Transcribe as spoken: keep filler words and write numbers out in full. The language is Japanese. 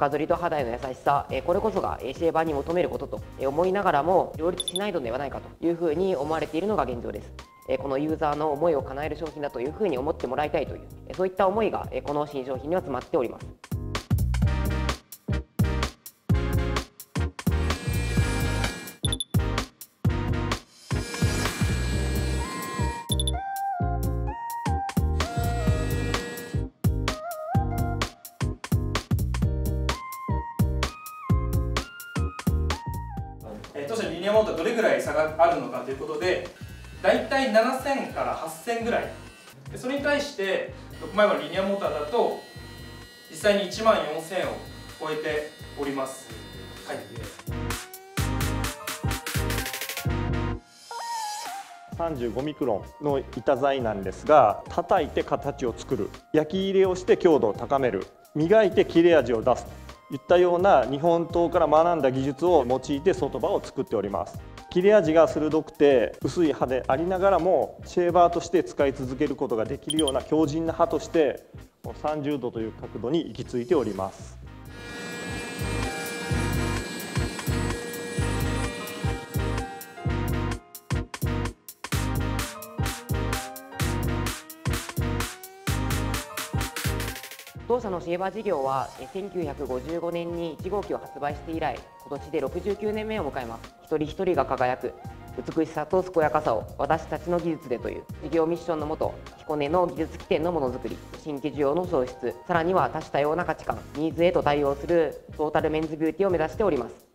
深剃りと肌への優しさ、えー、これこそがシェーバーに求めることと思いながらも両立しないのではないかというふうに思われているのが現状です。このユーザーの思いを叶える商品だというふうに思ってもらいたいという、そういった思いがこの新商品には詰まっております。当社リニアモーターどれぐらい差があるのかということで、だいたいななせんからはっせんぐらい。それに対してろくまいまえのリニアモーターだと実際にいちまんよんせんを超えております。はい、さんじゅうごミクロンの板材なんですが、叩いて形を作る、焼き入れをして強度を高める、磨いて切れ味を出すといったような日本刀から学んだ技術を用いて外刃を作っております。切れ味が鋭くて薄い刃でありながらもシェーバーとして使い続けることができるような強靭な刃としてさんじゅうどという角度に行き着いております。当社のシェーバー事業はせんきゅうひゃくごじゅうごねんにいちごうきを発売して以来、今年でろくじゅうきゅうねんめを迎えます。一人一人が輝く美しさと健やかさを私たちの技術でという事業ミッションのもと、彦根の技術起点のものづくり、新規需要の創出、さらには多種多様な価値観ニーズへと対応するトータルメンズビューティーを目指しております。